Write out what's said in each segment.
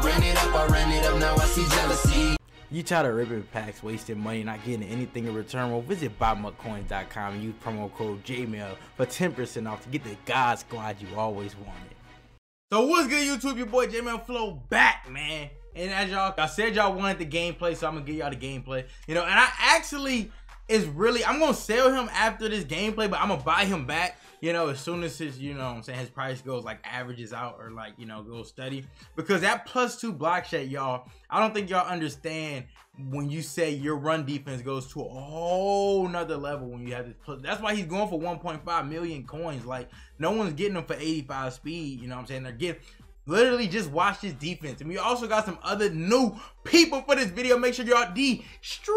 I ran it up, now I see jealousy. You tired of ripping packs, wasting money, not getting anything in return? Well, visit buymutcoins.com and use promo code JML for 10% off to get the God Squad you always wanted. So what's good, YouTube? Your boy Jmellflo back, man. And as y'all, I said y'all wanted the gameplay, so I'm gonna give y'all the gameplay. You know, and I actually is really, I'm gonna sell him after this gameplay, but I'm gonna buy him back. You know, as soon as his, you know what I'm saying, his price goes, like, averages out or, like, you know, goes steady. Because that +2 block shot, y'all, I don't think y'all understand when you say your run defense goes to a whole nother level when you have this plus. That's why he's going for 1.5 million coins. Like, no one's getting him for 85 speed, you know what I'm saying? They're getting... Literally just watch this defense. And we also got some other new people for this video. Make sure y'all destroy.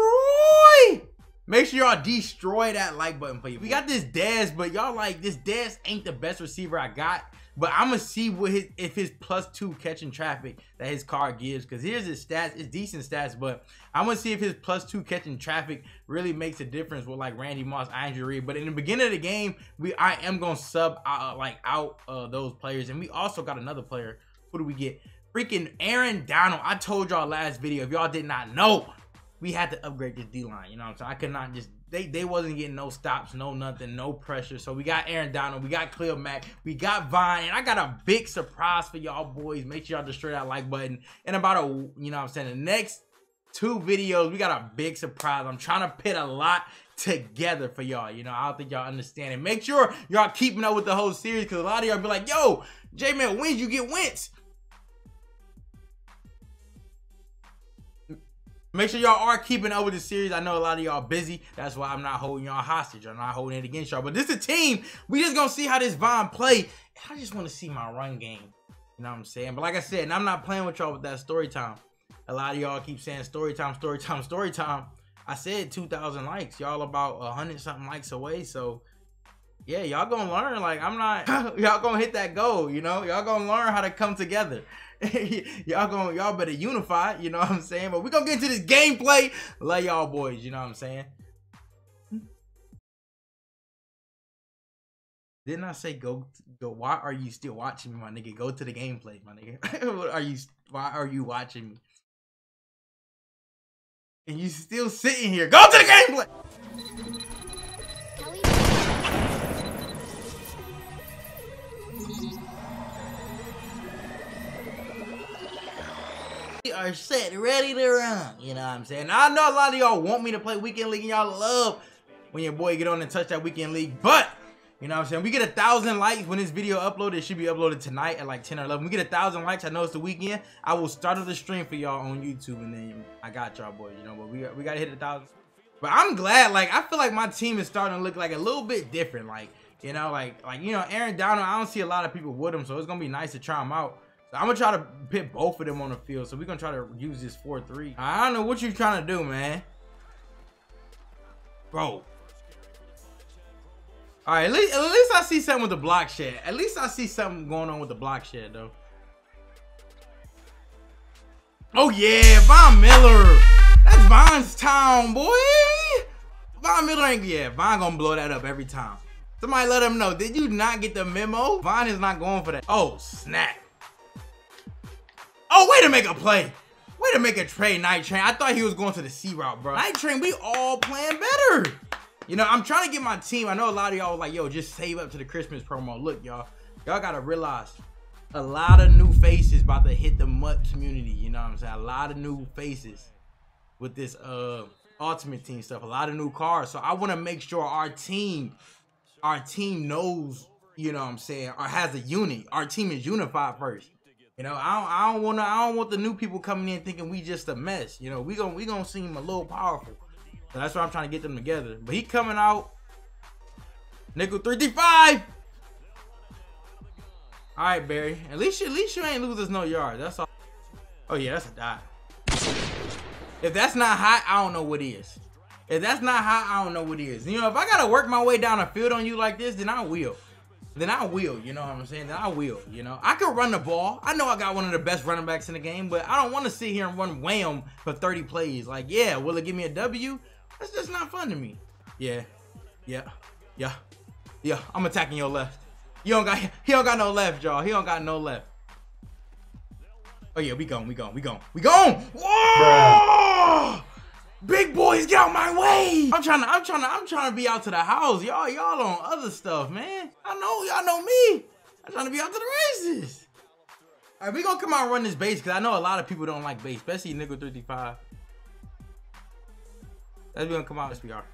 Make sure y'all destroy that like button for you. We got this Dez, but y'all like, this Dez ain't the best receiver I got. But I'm going to see what his, if his +2 catching traffic that his card gives. Because here's his stats. It's decent stats. But I'm going to see if his +2 catching traffic really makes a difference with, like, Randy Moss, Jordan Reed. But in the beginning of the game, I am going to sub, those players. And we also got another player. What do we get? Freaking Aaron Donald. I told y'all last video, if y'all did not know, we had to upgrade this D-line. You know what I'm saying? I could not just... They wasn't getting no stops, no nothing, no pressure. So we got Aaron Donald, we got Cleo Mack, we got Vine, and I got a big surprise for y'all boys. Make sure y'all destroy that like button. And about you know what I'm saying, the next two videos, we got a big surprise. I'm trying to pit a lot together for y'all. You know, I don't think y'all understand it. Make sure y'all keeping up with the whole series, because a lot of y'all be like, yo, J-Man, when did you get Wentz? Make sure y'all are keeping up with the series. I know a lot of y'all busy. That's why I'm not holding y'all hostage. I'm not holding it against y'all. But this is a team. We just going to see how this Vine play. I just want to see my run game. You know what I'm saying? But like I said, and I'm not playing with y'all with that story time. A lot of y'all keep saying story time, story time, story time. I said 2,000 likes. Y'all about 100-something likes away. So, yeah, y'all going to learn. Like, I'm not. Y'all going to hit that goal, you know? Y'all going to learn how to come together. Y'all better unify, you know what I'm saying? But we're gonna get into this gameplay. Love y'all boys, you know what I'm saying? Didn't I say go why are you still watching me, my nigga? Go to the gameplay, my nigga. why are you watching me? And you still sitting here. Go to the gameplay! Are set, ready to run. You know what I'm saying? Now, I know a lot of y'all want me to play Weekend League, and y'all love when your boy get on and touch that Weekend League, but you know what I'm saying? We get 1,000 likes when this video uploaded. It should be uploaded tonight at like 10 or 11. We get 1,000 likes. I know it's the weekend. I will start the stream for y'all on YouTube, and then I got y'all boys, you know, but we got to hit 1,000. But I'm glad. Like, I feel like my team is starting to look like a little bit different. Like, you know, like, you know, Aaron Donald, I don't see a lot of people with him, so it's going to be nice to try him out. I'm going to try to pit both of them on the field. So, we're going to try to use this 4-3. I don't know what you're trying to do, man. Bro. All right. At least I see something with the block shed. At least I see something going on with the block shed, though. Oh, yeah. Von Miller. That's Von's town, boy. Von Miller ain't... Yeah, Von going to blow that up every time. Somebody let him know. Did you not get the memo? Von is not going for that. Oh, snap. Oh, way to make a play. Way to make a trade, Night Train. I thought he was going to the C route, bro. Night Train, we all playing better. You know, I'm trying to get my team. I know a lot of y'all was like, yo, just save up to the Christmas promo. Look, y'all. Y'all got to realize a lot of new faces about to hit the Mutt community. You know what I'm saying? A lot of new faces with this Ultimate Team stuff. A lot of new cars. So I want to make sure our team knows, you know what I'm saying, or has a unit. Our team is unified first. You know, I don't want the new people coming in thinking we just a mess. You know, we gonna seem a little powerful. So that's why I'm trying to get them together. But he coming out. Nickel 3-5. All right, Barry. At least you ain't lose us no yards. That's all. Oh yeah, that's a dive. If that's not hot, I don't know what is. If that's not hot, I don't know what is. You know, if I gotta work my way down a field on you like this, then I will. Then I will, you know what I'm saying? Then I will, you know? I can run the ball. I know I got one of the best running backs in the game, but I don't want to sit here and run wham for 30 plays. Like, yeah, will it give me a W? That's just not fun to me. Yeah, yeah, yeah, yeah. I'm attacking your left. He don't got no left, y'all. He don't got no left. Oh yeah, we gone. Whoa! Big boys, get out my way! I'm trying to be out to the house. Y'all on other stuff, man. Y'all know me. I'm trying to be out to the races. All right, we gonna come out and run this base because I know a lot of people don't like base, especially Nickel 35. That's gonna come out. Yes, we are.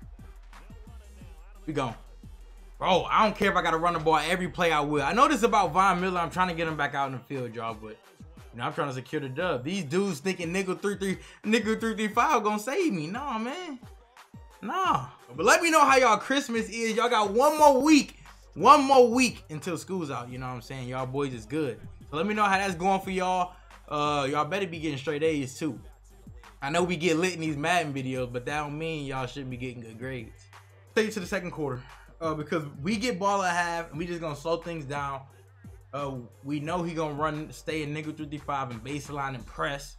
We gone. Bro, I don't care if I gotta run the ball every play. I will. I know this about Von Miller. I'm trying to get him back out in the field, y'all, but you know, I'm trying to secure the dub. These dudes thinking Nickel 335 gonna save me. Nah, man. Nah. But let me know how y'all Christmas is. Y'all got one more week until school's out. You know what I'm saying? Y'all boys is good. So let me know how that's going for y'all. Y'all better be getting straight A's too. I know we get lit in these Madden videos, but that don't mean y'all shouldn't be getting good grades. Stay to the second quarter. Because we get ball at half and we just gonna slow things down. We know he gonna run, stay in Nickel 335 and baseline and press.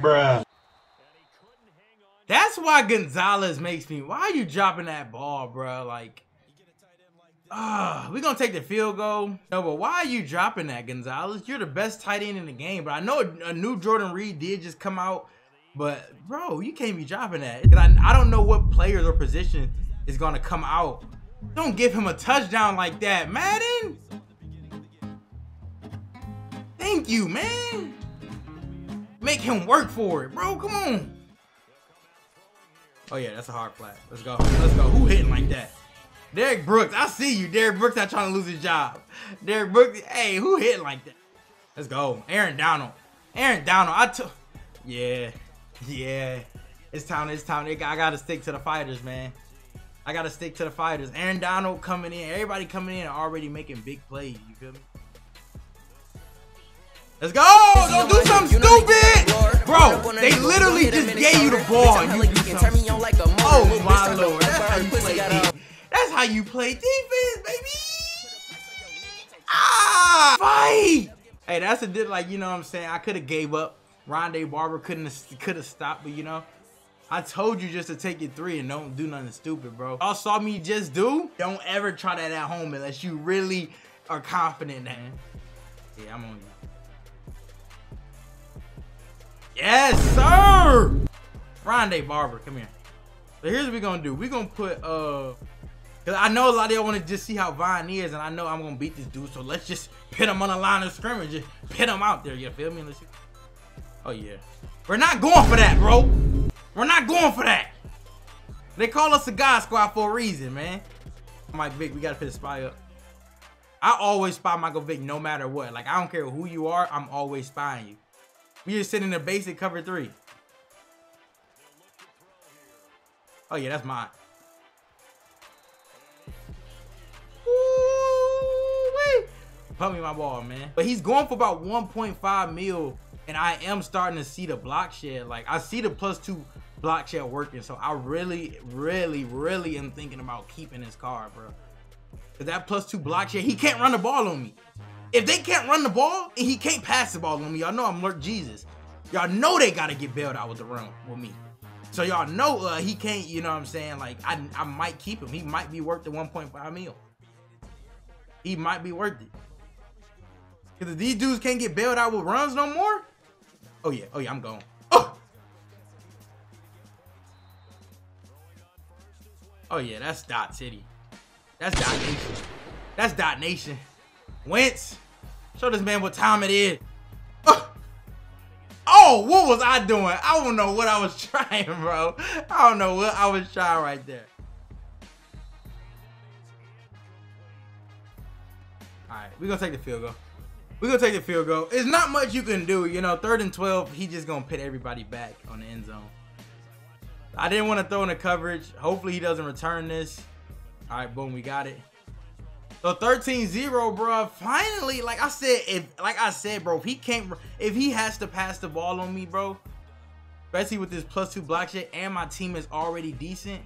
Bruh. That's why Gonzalez makes me. Why are you dropping that ball, bruh? Like, we gonna take the field goal. No, but why are you dropping that, Gonzalez? You're the best tight end in the game. But I know a new Jordan Reed did just come out. But, bro, you can't be dropping that. I don't know what players or position is going to come out. Don't give him a touchdown like that, Madden. Thank you, man. Make him work for it, bro. Come on. Oh, yeah, that's a hard flat. Let's go. Let's go. Who hitting like that? Derrick Brooks. I see you. Derrick Brooks not trying to lose his job. Derrick Brooks. Hey, who hitting like that? Let's go. Aaron Donald. Aaron Donald. I took. Yeah. Yeah, it's time. I gotta stick to the fighters, man. I gotta stick to the fighters. Aaron Donald coming in, everybody coming in and already making big plays. You feel me? Let's go! Don't do something stupid, bro. They literally just gave you the ball. You do something. Oh my lord, that's how you play defense. That's how you play defense, baby. Ah, fight! Hey, that's a dip. Like, you know what I'm saying? I could have gave up. Ronde Barber could have stopped, but you know, I told you just to take your three and don't do nothing stupid, bro. Y'all saw me just do. Don't ever try that at home unless you really are confident, man. Yeah, I'm on you. Yes, sir. Ronde Barber, come here. So here's what we're gonna do. We're gonna put cause I know a lot of y'all want to just see how Vine is, and I know I'm gonna beat this dude. So let's just pit him on the line of scrimmage. Just pit him out there. You feel me? Let's see. Oh yeah, we're not going for that, bro. We're not going for that. They call us a God Squad for a reason, man. Mike Vick, we gotta put a spy up. I always spy Michael Vick no matter what. Like, I don't care who you are, I'm always spying you. We just sitting in the basic cover three. Oh yeah, that's mine. Ooh, wait. Pump me my ball, man. But he's going for about 1.5 mil. And I am starting to see the block shed. Like, I see the +2 block shed working. So I really am thinking about keeping this card, bro. Cause that +2 block shed, he can't run the ball on me. If they can't run the ball and he can't pass the ball on me, y'all know I'm Lurk Jesus. Y'all know they gotta get bailed out with the run with me. So y'all know he can't, you know what I'm saying? Like, I might keep him. He might be worth the 1.5 mil. He might be worth it. Cause if these dudes can't get bailed out with runs no more. Oh yeah, I'm gone. Oh yeah, that's Dot City. That's Dot Nation. That's Dot Nation. Wentz, show this man what time it is. Oh, what was I doing? I don't know what I was trying, bro. I don't know what I was trying right there. All right, we're gonna take the field goal. We're going to take the field goal. It's not much you can do. You know, 3rd and 12, he's just going to pit everybody back on the end zone. I didn't want to throw in the coverage. Hopefully, he doesn't return this. All right, boom, we got it. So, 13-0, bro. Finally, like I said, bro, if he has to pass the ball on me, bro, especially with this +2 block shit and my team is already decent,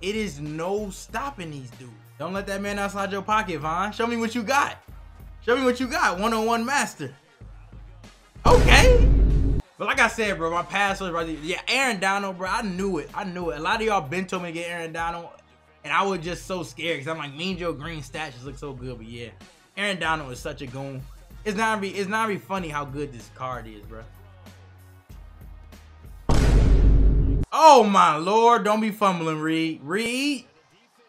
it is no stopping these dudes. Don't let that man outside your pocket, Vaughn. Show me what you got. Show me what you got, one-on-one master. Okay. But like I said, bro, my pass was right there. Yeah, Aaron Donald, bro, I knew it. A lot of y'all been told me to get Aaron Donald, and I was just so scared because I'm like, Mean Joe Green stats just look so good, but yeah. Aaron Donald is such a goon. It's not really funny how good this card is, bro. Oh my Lord, don't be fumbling, Reed.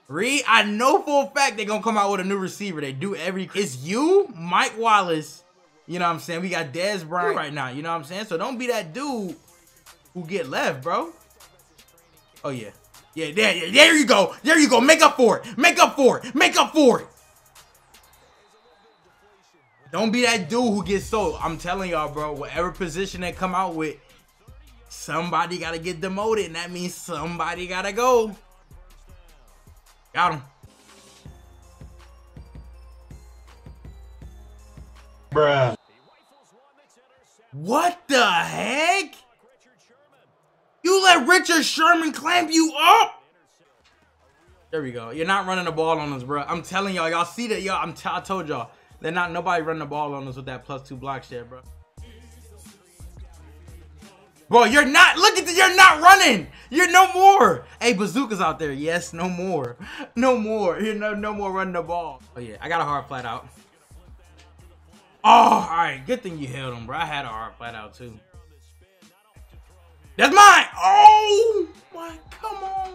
Reed, I know for a fact they're gonna come out with a new receiver. They do every. It's you, Mike Wallace. You know what I'm saying? We got Dez Bryant right now. You know what I'm saying? So don't be that dude who get left, bro. Oh yeah. Yeah, there you go. There you go. Make up for it. Make up for it. Make up for it. Don't be that dude who gets sold. I'm telling y'all, bro, whatever position they come out with, somebody got to get demoted, and that means somebody got to go. Got him. Bruh. What the heck? You let Richard Sherman clamp you up? There we go. You're not running the ball on us, bro. I'm telling y'all. Y'all see that? Y'all. I told y'all. They're not nobody running the ball on us with that +2 block shit, bro. Bro, you're not. Look at this. You're not running. You're no more. Hey, Bazooka's out there. Yes, no more. No more. You're no more running the ball. Oh, yeah. I got a hard flat out. Oh, all right. Good thing you held him, bro. I had a hard flat out, too. That's mine! Oh my, come on.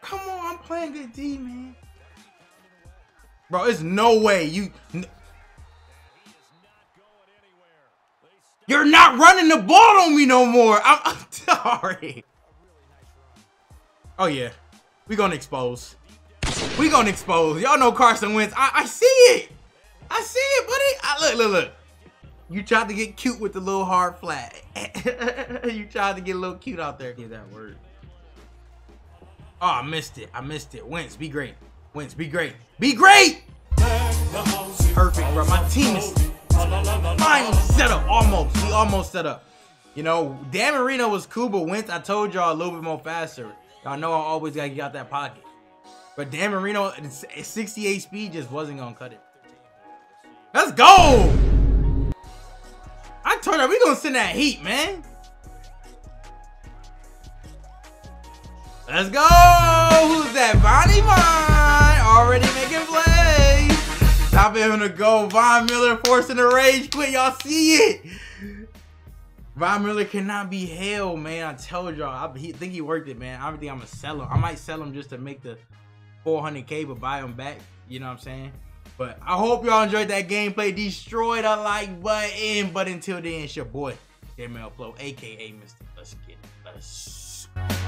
Come on, I'm playing good D, man. Bro, it's no way. You're not running the ball on me no more. I'm sorry. Oh yeah. We gonna expose. We gonna expose. Y'all know Carson Wentz. I see it. I see it, buddy. Look. You tried to get cute with the little hard flat. You tried to get a little cute out there. Give that word. Oh, I missed it. I missed it. Wentz, be great. Wentz, be great. Be great! Perfect, bro. My team is finally set up. Almost. We almost set up. You know, Dan Marino was cool, but Wentz, I told y'all a little bit more faster. Y'all know I always got to get out that pocket. But Dan Marino, 68 speed just wasn't going to cut it. Let's go! I told her we gonna send that heat, man. Let's go. Who's that? Vine already making plays. Stop him to go. Von Miller forcing the rage quit. Y'all see it. Von Miller cannot be held, man. I told y'all. I think he worked it, man. I don't think I'm gonna sell him. I might sell him just to make the 400K, but buy him back. You know what I'm saying? But I hope y'all enjoyed that gameplay. Destroy the like button. But until then, it's your boy, Jmellflo, aka Mr. Buskin. Let's go.